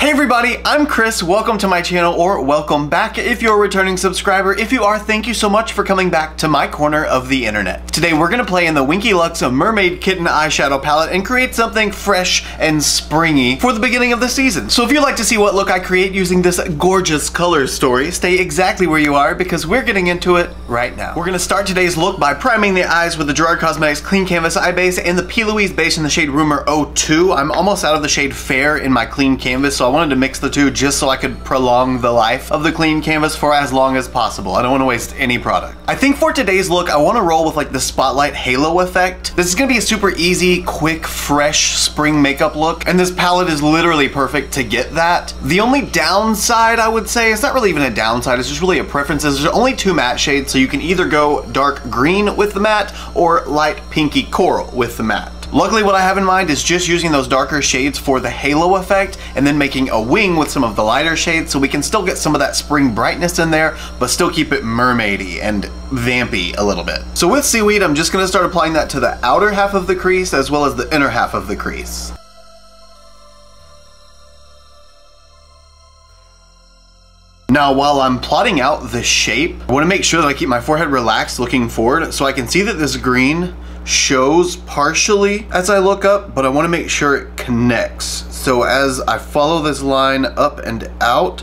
Hey everybody, I'm Chris. Welcome to my channel, or welcome back if you're a returning subscriber. If you are, thank you so much for coming back to my corner of the internet. Today we're gonna play in the Winky Lux Mermaid Kitten eyeshadow palette and create something fresh and springy for the beginning of the season. So if you'd like to see what look I create using this gorgeous color story, stay exactly where you are because we're getting into it right now. We're gonna start today's look by priming the eyes with the Gerard Cosmetics Clean Canvas Eye Base and the P. Louise base in the shade Rumor 02. I'm almost out of the shade Fair in my clean canvas, so I wanted to mix the two just so I could prolong the life of the clean canvas for as long as possible. I don't want to waste any product. I think for today's look, I want to roll with like the spotlight halo effect. This is going to be a super easy, quick, fresh spring makeup look, and this palette is literally perfect to get that. The only downside, I would say, it's not really even a downside, it's just really a preference. There's only two matte shades, so you can either go dark green with the matte or light pinky coral with the matte. Luckily, what I have in mind is just using those darker shades for the halo effect and then making a wing with some of the lighter shades so we can still get some of that spring brightness in there, but still keep it mermaidy and vampy a little bit. So with seaweed, I'm just gonna start applying that to the outer half of the crease as well as the inner half of the crease. Now, while I'm plotting out the shape, I wanna make sure that I keep my forehead relaxed looking forward so I can see that this green shows partially as I look up, but I want to make sure it connects. So as I follow this line up and out,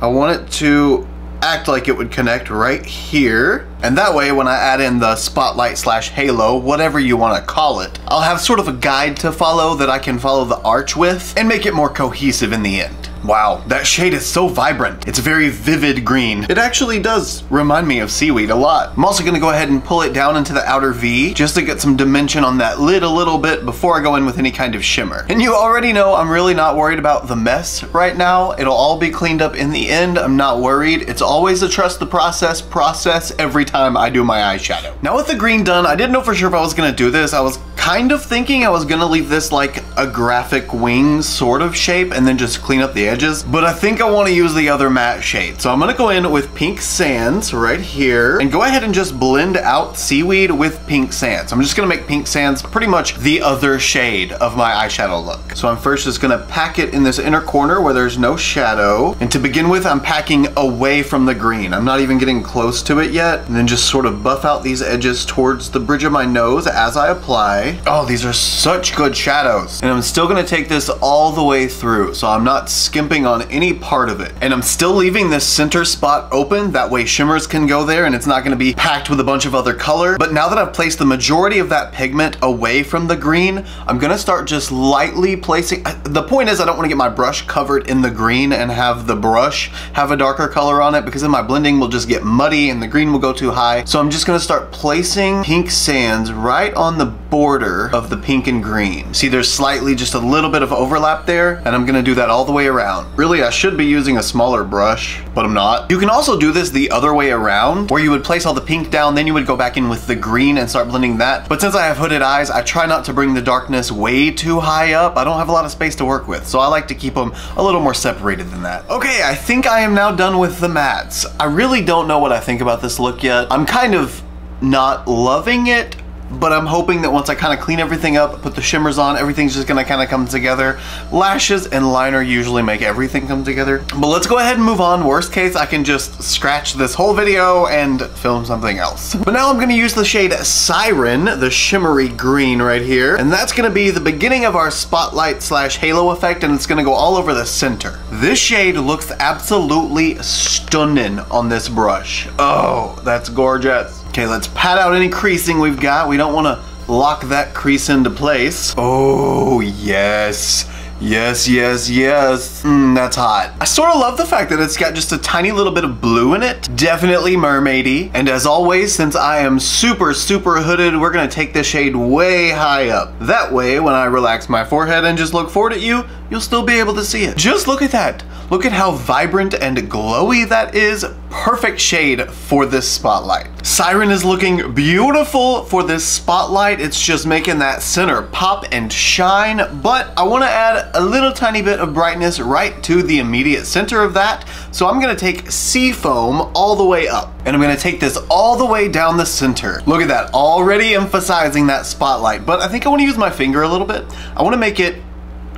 I want it to act like it would connect right here. And that way, when I add in the spotlight slash halo, whatever you want to call it, I'll have sort of a guide to follow that I can follow the arch with and make it more cohesive in the end. Wow, that shade is so vibrant. It's very vivid green. It actually does remind me of seaweed a lot. I'm also gonna go ahead and pull it down into the outer V just to get some dimension on that lid a little bit before I go in with any kind of shimmer. And you already know I'm really not worried about the mess right now. It'll all be cleaned up in the end. I'm not worried. It's always a trust the process every time I do my eyeshadow. Now with the green done, I didn't know for sure if I was gonna do this. I was kind of thinking I was gonna leave this like a graphic wing sort of shape and then just clean up the edge. But I think I want to use the other matte shade. So I'm going to go in with Pink Sands right here and go ahead and just blend out seaweed with Pink Sands. I'm just going to make Pink Sands pretty much the other shade of my eyeshadow look. So I'm first just going to pack it in this inner corner where there's no shadow. And to begin with, I'm packing away from the green. I'm not even getting close to it yet. And then just sort of buff out these edges towards the bridge of my nose as I apply. Oh, these are such good shadows. And I'm still going to take this all the way through. So I'm not skimming on any part of it. And I'm still leaving this center spot open, that way shimmers can go there and it's not gonna be packed with a bunch of other color. But now that I've placed the majority of that pigment away from the green, I'm gonna start just lightly placing. The point is I don't wanna get my brush covered in the green and have the brush have a darker color on it because then my blending will just get muddy and the green will go too high. So I'm just gonna start placing Pink Sands right on the border of the pink and green. See, there's slightly just a little bit of overlap there, and I'm gonna do that all the way around. Really, I should be using a smaller brush, but I'm not. You can also do this the other way around, where you would place all the pink down, then you would go back in with the green and start blending that. But since I have hooded eyes, I try not to bring the darkness way too high up. I don't have a lot of space to work with, so I like to keep them a little more separated than that. Okay, I think I am now done with the mattes. I really don't know what I think about this look yet. I'm kind of not loving it, but I'm hoping that once I kind of clean everything up, put the shimmers on, everything's just gonna kind of come together. Lashes and liner usually make everything come together. But let's go ahead and move on. Worst case, I can just scratch this whole video and film something else. But now I'm gonna use the shade Siren, the shimmery green right here. And that's gonna be the beginning of our spotlight slash halo effect, and it's gonna go all over the center. This shade looks absolutely stunning on this brush. Oh, that's gorgeous. Okay, let's pat out any creasing we've got. We don't want to lock that crease into place. Oh, yes. Yes, yes, yes. That's hot. I sort of love the fact that it's got just a tiny little bit of blue in it. Definitely mermaidy. And as always, since I am super, super hooded, we're gonna take this shade way high up. That way, when I relax my forehead and just look forward at you, you'll still be able to see it. Just look at that. Look at how vibrant and glowy that is. Perfect shade for this spotlight. Siren is looking beautiful for this spotlight. It's just making that center pop and shine, but I wanna add a little tiny bit of brightness right to the immediate center of that. So I'm gonna take Sea Foam all the way up, and I'm gonna take this all the way down the center. Look at that, already emphasizing that spotlight, but I think I wanna use my finger a little bit. I wanna make it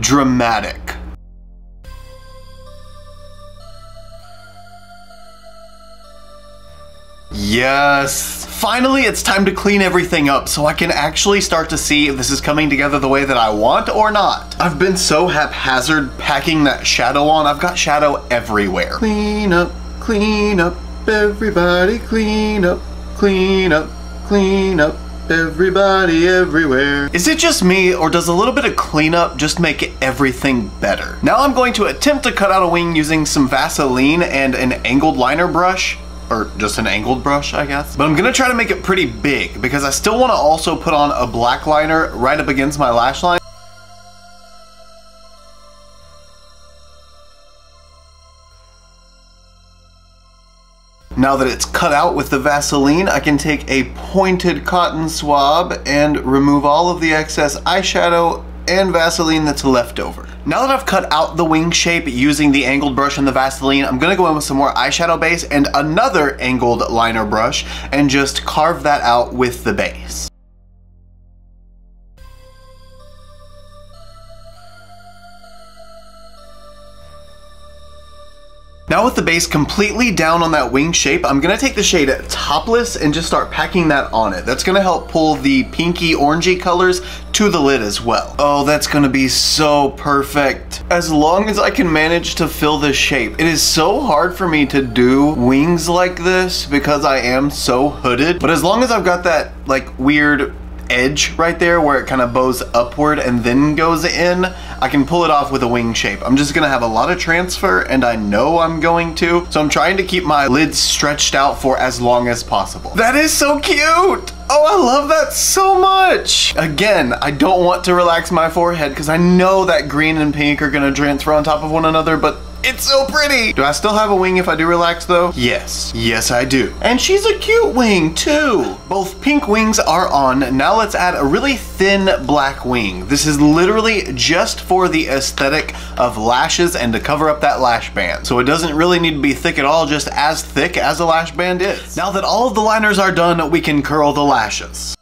dramatic. Yes! Finally, it's time to clean everything up so I can actually start to see if this is coming together the way that I want or not. I've been so haphazard packing that shadow on. I've got shadow everywhere. Clean up, everybody. Clean up, everybody everywhere. Is it just me, or does a little bit of cleanup just make everything better? Now I'm going to attempt to cut out a wing using some Vaseline and an angled liner brush. Or just an angled brush, I guess. But I'm gonna try to make it pretty big because I still wanna also put on a black liner right up against my lash line. Now that it's cut out with the Vaseline, I can take a pointed cotton swab and remove all of the excess eyeshadow and Vaseline that's left over. Now that I've cut out the wing shape using the angled brush and the Vaseline, I'm gonna go in with some more eyeshadow base and another angled liner brush and just carve that out with the base. Now with the base completely down on that wing shape, I'm gonna take the shade Topless and just start packing that on it. That's gonna help pull the pinky orangey colors to the lid as well. Oh, that's gonna be so perfect. As long as I can manage to fill this shape. It is so hard for me to do wings like this because I am so hooded, but as long as I've got that like weird edge right there where it kind of bows upward and then goes in, I can pull it off with a wing shape. I'm just gonna have a lot of transfer, and I know I'm going to, so I'm trying to keep my lids stretched out for as long as possible. That is so cute! Oh, I love that so much! Again, I don't want to relax my forehead because I know that green and pink are gonna transfer on top of one another, but it's so pretty! Do I still have a wing if I do relax though? Yes. Yes, I do. And she's a cute wing too! Both pink wings are on. Now let's add a really thin black wing. This is literally just for the aesthetic of lashes and to cover up that lash band. So it doesn't really need to be thick at all, just as thick as a lash band is. Now that all of the liners are done, we can curl the lashes.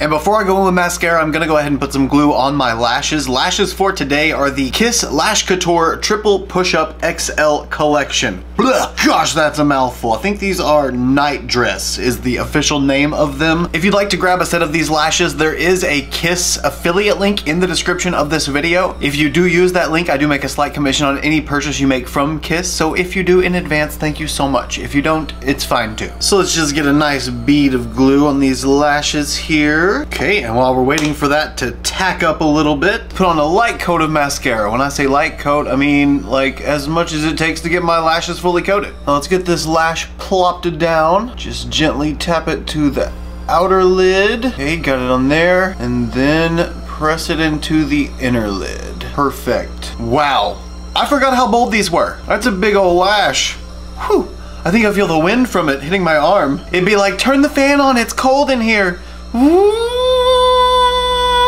And before I go in with mascara, I'm gonna go ahead and put some glue on my lashes. Lashes for today are the KISS Lash Couture Triple Push-Up XL Collection. Blah, gosh, that's a mouthful. I think these are Night Dress is the official name of them. If you'd like to grab a set of these lashes, there is a KISS affiliate link in the description of this video. If you do use that link, I do make a slight commission on any purchase you make from KISS. So if you do in advance, thank you so much. If you don't, it's fine too. So let's just get a nice bead of glue on these lashes here. Okay, and while we're waiting for that to tack up a little bit, put on a light coat of mascara. When I say light coat, I mean like as much as it takes to get my lashes fully coated. Now let's get this lash plopped down. Just gently tap it to the outer lid. Okay, got it on there. And then press it into the inner lid. Perfect. Wow. I forgot how bold these were. That's a big old lash. Whew. I think I feel the wind from it hitting my arm. It'd be like, turn the fan on, it's cold in here. Ooh.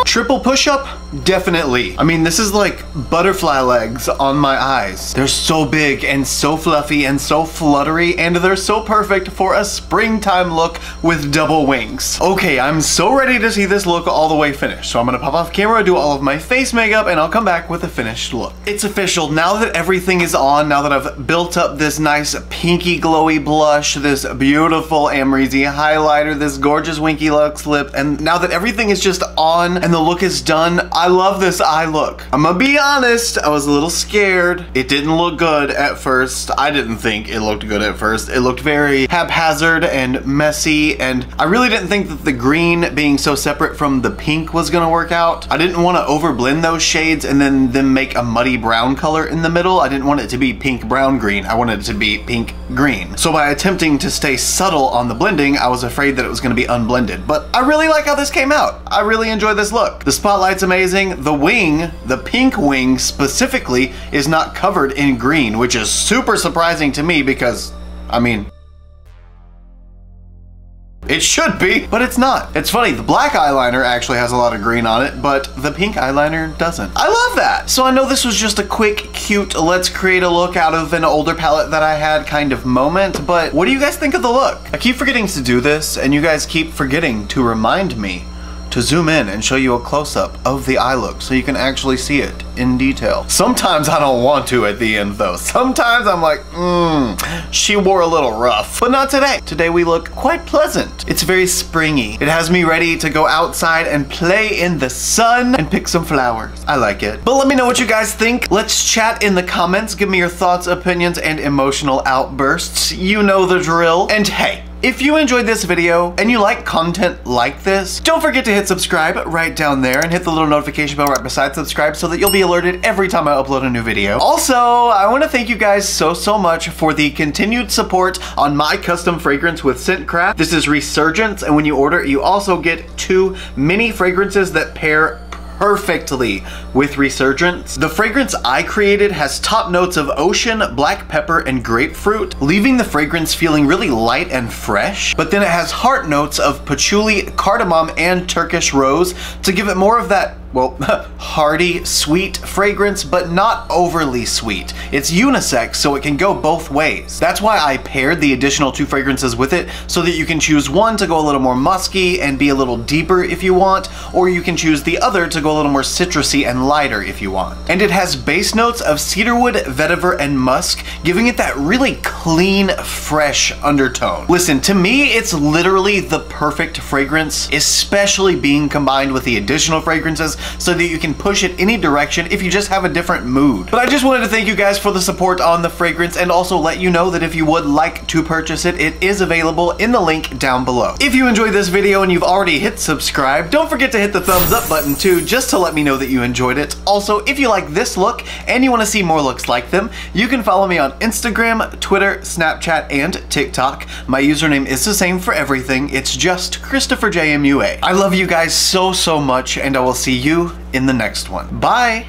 Triple push-up? Definitely. I mean, this is like butterfly legs on my eyes. They're so big and so fluffy and so fluttery, and they're so perfect for a springtime look with double wings. Okay, I'm so ready to see this look all the way finished. So I'm gonna pop off camera, do all of my face makeup, and I'll come back with a finished look. It's official. Now that everything is on, now that I've built up this nice pinky glowy blush, this beautiful Amrezy highlighter, this gorgeous Winky Lux lip, and now that everything is just on and the look is done, I love this eye look. I'm gonna be honest, I was a little scared. It didn't look good at first. I didn't think it looked good at first. It looked very haphazard and messy, and I really didn't think that the green being so separate from the pink was gonna work out. I didn't wanna overblend those shades and then make a muddy brown color in the middle. I didn't want it to be pink brown green. I wanted it to be pink green. So by attempting to stay subtle on the blending, I was afraid that it was gonna be unblended. But I really like how this came out. I really enjoy this look. The spotlight's amazing. The wing, the pink wing specifically, is not covered in green, which is super surprising to me because, I mean, it should be, but it's not. It's funny, the black eyeliner actually has a lot of green on it, but the pink eyeliner doesn't. I love that! So I know this was just a quick, cute, let's create a look out of an older palette that I had kind of moment, but what do you guys think of the look? I keep forgetting to do this, and you guys keep forgetting to remind me to zoom in and show you a close-up of the eye look so you can actually see it in detail. Sometimes I don't want to at the end though. Sometimes I'm like, she wore a little rough. But not today. Today we look quite pleasant. It's very springy. It has me ready to go outside and play in the sun and pick some flowers. I like it. But let me know what you guys think. Let's chat in the comments. Give me your thoughts, opinions, and emotional outbursts. You know the drill. And hey, if you enjoyed this video and you like content like this, don't forget to hit subscribe right down there and hit the little notification bell right beside subscribe so that you'll be alerted every time I upload a new video. Also, I want to thank you guys so much for the continued support on my custom fragrance with Scentcraft. This is Resurgence, and when you order it, you also get 2 mini fragrances that pair perfectly with Resurgence. The fragrance I created has top notes of ocean, black pepper, and grapefruit, leaving the fragrance feeling really light and fresh, but then it has heart notes of patchouli, cardamom, and Turkish rose to give it more of that, well, hearty, sweet fragrance, but not overly sweet. It's unisex, so it can go both ways. That's why I paired the additional 2 fragrances with it, so that you can choose one to go a little more musky and be a little deeper if you want, or you can choose the other to go a little more citrusy and lighter if you want. And it has base notes of cedarwood, vetiver, and musk, giving it that really clean, fresh undertone. Listen, to me, it's literally the perfect fragrance, especially being combined with the additional fragrances, so that you can push it any direction if you just have a different mood. But I just wanted to thank you guys for the support on the fragrance and also let you know that if you would like to purchase it, it is available in the link down below. If you enjoyed this video and you've already hit subscribe, don't forget to hit the thumbs up button too, just to let me know that you enjoyed it. Also, if you like this look and you want to see more looks like them, you can follow me on Instagram, Twitter, Snapchat, and TikTok. My username is the same for everything. It's just ChristopherJMUA. I love you guys so much, and I will see you in the next one. Bye!